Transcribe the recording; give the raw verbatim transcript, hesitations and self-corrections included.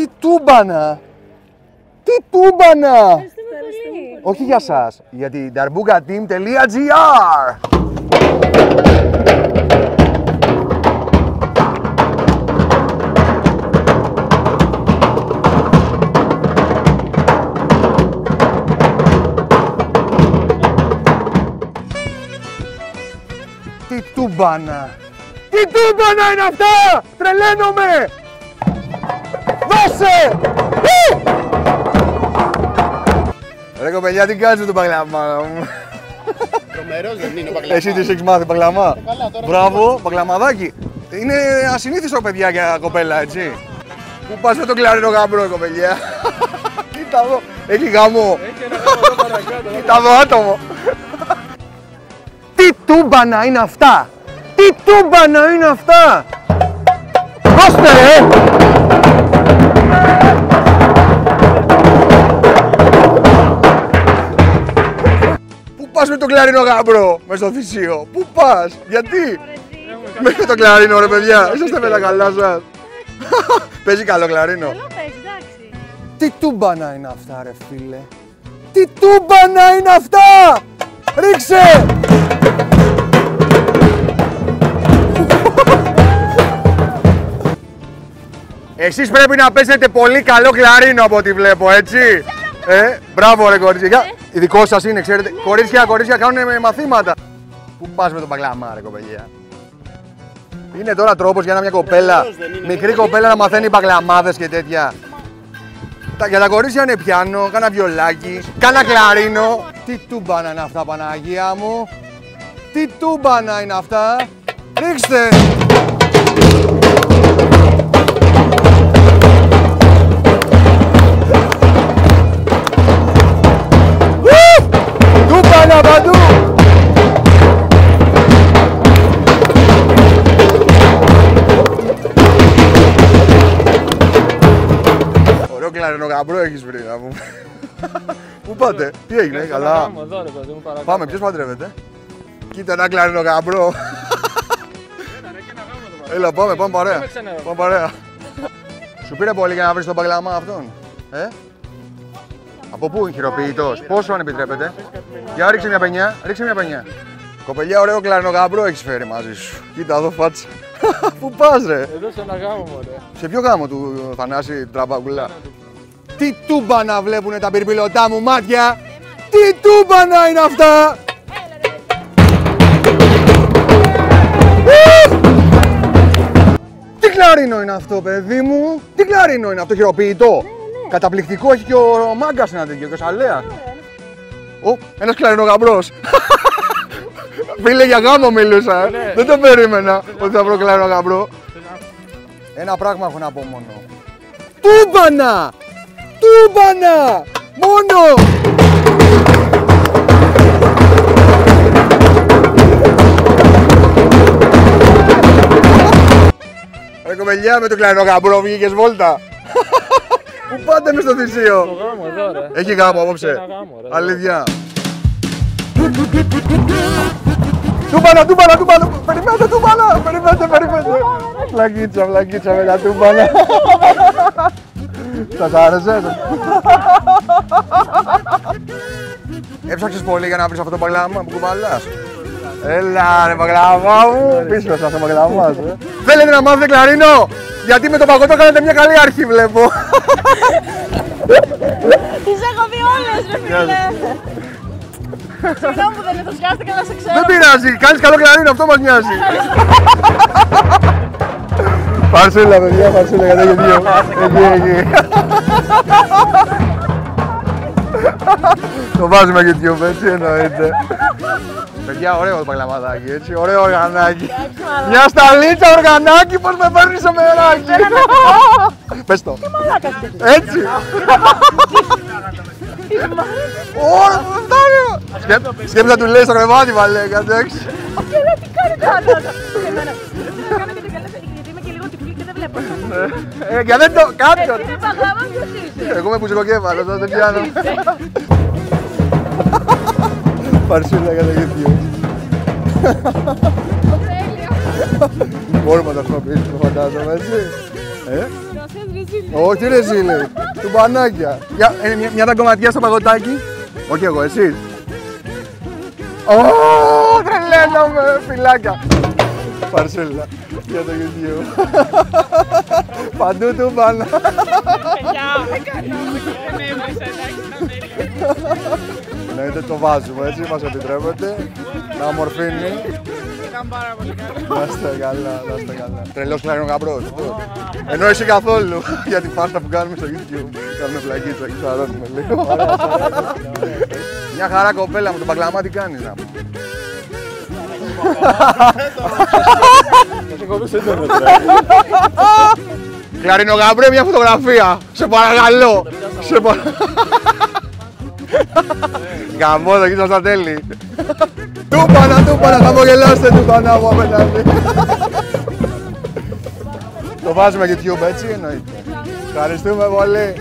Τι τούμπανα! Τι τούμπανα! Ευχαριστούμε πολύ. Όχι για σας, για την darbukateam.gr. Τι τούμπανα! Τι τούμπανα είναι αυτά! Τρελαίνομαι! Δώσε! Ρε κοπελιά, τι κάνεις με τον παγλαμά μου? Τρομερός δεν είναι ο παγλαμά. Εσύ τι έχεις μάθει παγλαμά? Μπράβο, παγλαμαδάκι. Είναι ασυνήθιστο παιδιά για κοπέλα, έτσι. Πού πας με τον κλαρίνο γαμπρό, κοπελιά? Κοίτα εδώ, έχει γαμό. Κοίτα εδώ άτομο. Τι τούμπανα είναι αυτά! Τι τούμπανα είναι αυτά! Δώστε ρε! Πού πας με τον κλαρίνο γαμπρό, μες στο Θησείο? Πού πας, γιατί? Μες με τον κλαρίνο ρε παιδιά, είσαστε με τα καλά σας? Παίζει καλό κλαρίνο? Καλό παίζει, εντάξει. Τι τούμπανα είναι αυτά ρε φίλε! Τι τούμπανα είναι αυτά! Ρίξε! Εσείς πρέπει να παίζετε πολύ καλό κλαρίνο από ό,τι βλέπω, έτσι. Ε, μπράβο ρε κορίτσια. Ειδικό σας είναι, ξέρετε. Κορίτσια, κορίτσια κάνουν μαθήματα. Πού πας με τον παγκλαμά ρε κοπελιά? Είναι τώρα τρόπος για μια κοπέλα, μικρή κοπέλα, να μαθαίνει παγκλαμάδες και τέτοια? Για τα κορίτσια είναι πιάνο, κάνα βιολάκι, κάνα κλαρίνο. Τι τούμπανα είναι αυτά Παναγία μου! Τι τούμπανα είναι αυτά! Ρίξτε! Τούμπανα παντού! Ωραίο κλαρίνο γαμπρό έχεις βρει να πούμε. Πού πάτε, τι έγινε, καλά? Πάμε, ποιος παντρεύεται? Κοίτα ένα κλαρίνο γαμπρό. Έλα, πάμε, πάμε παρέα. Πάμε παρέα. Σου πήρε πολύ για να βρεις τον παγκλαμά αυτόν? Ε? Από πού είναι χειροποιητός, πόσο αν επιτρέπετε? Για ρίξε μια πενιά, ρίξε μια πενιά. Κοπελιά, ωραίο κλαρίνο γαμπρό έχεις φέρει μαζί σου. Κοίτα εδώ φάτσα. Πού πας ρε? Εδώ σε ένα γάμο μωρέ. Σε ποιο γάμο του Θανάση Τραμπαγουλά? Τι τούμπανα βλέπουνε τα πυρπυλωτά μου μάτια! Τι τούμπανα είναι αυτά! Τι κλαρίνο είναι αυτό παιδί μου! Τι κλαρίνο είναι αυτό, χειροποιητό! Καταπληκτικό, έχει και ο μάγκας ένα τέτοιο, και ο Σαλέας. Ω, ένας κλαρίνο γαμπρός! Φίλε, για γάμο μιλούσα, δεν το περίμενα ότι θα βρω κλαρίνο γαμπρό. Ένα πράγμα έχω να πω μόνο. Τούμπανα! Τούμπανα! Μόνο! Ρε κοπελιά, με το κλαρινό γαμπρό βγήκες βόλτα. Πού πάτε μες στο Θησείο? Στο γάμο εδώ ρε. Έχει γάμο απόψε? Αλήθεια. Τούμπανα, τούμπανα, τούμπανα! Περιμένετε, τούμπανα! Περιμένετε, περιμένετε! Φλακίτσα, φλακίτσα με τα τούμπανα! Σας άρεσε? Έψαξες πολύ για να βρεις αυτό το παγκλαμά που κουβαλάς? Έλα ρε παγκλαμά μου! Πίσω σε αυτό το παγκλαμά σου. Θέλετε να μάθετε κλαρίνο? Γιατί με το παγωτό κάνετε μια καλή αρχή βλέπω. Τις έχω δει όλες ρε φίλε. Συγγνώμη που δεν ενθουσιάστηκα να σε ξέρω. Δεν πειράζει, κάνεις καλό κλαρίνο, αυτό μας νοιάζει. Φαρσούλα παιδιά, φαρσούλα, κατά και δύο. Εκεί, εκεί. Το βάζουμε YouTube, έτσι εννοείται. Παιδιά, ωραίο το παγκλαμαδάκι, έτσι, ωραίο οργανάκι. Μια σταλίτσα οργανάκι, πως με παίρνει σε μεράκι. Πες το. Έτσι. Ωραία, φτάνει. Σκέφτα του λέει στο κρεβάτι, βαλέ, κατέξει. Και λέει, τι κάνετε άλλο. Ε, για δεν το κάτω! Εσύ είναι παγλαμά, ποιος είσαι? Εγώ είμαι πουζικοκέφαλος, δεν πιάνω. Παρσούλα κατά γετίο. Τέλειο! Μπορούμε να το χρησιμοποιήσουμε, φαντάζομαι, έτσι. Όχι ρε ζήλε, του μπανάκια. Για, ε, μια, μια τα κομματιά στο παγωτάκι. Όχι εγώ, εσείς. Ωχ, τρελαίνομαι, φυλάκια. Παρσέλα, για το YouTube. Παντού του μπανά. Εννοείται το βάζουμε, έτσι μας επιτρέπετε να αμορφύνει. Πάρα πολύ καλά. Να είστε καλά, να είστε καλά. Τρελός πλέον γαμπρός. Ενώ εσύ καθόλου για την φάστα που κάνουμε στο YouTube. Κάνουμε πλακίτσα και θα ρώνουμε λίγο. Μια χαρά κοπέλα μου, τον παγκλαμά τι κάνεις να πω. Θα σε κοπήσω έντονο τραγούδι. Κλαρίνο γαμπρέ, μια φωτογραφία. Σε παρακαλώ. Σε παρακαλώ. Γαμό, θα γίνω στα τέλη. Τούπανα, τούπανα, χαμογελάστε τούπανα από απέναντι. Το βάζουμε YouTube, έτσι εννοείται. Ευχαριστούμε πολύ.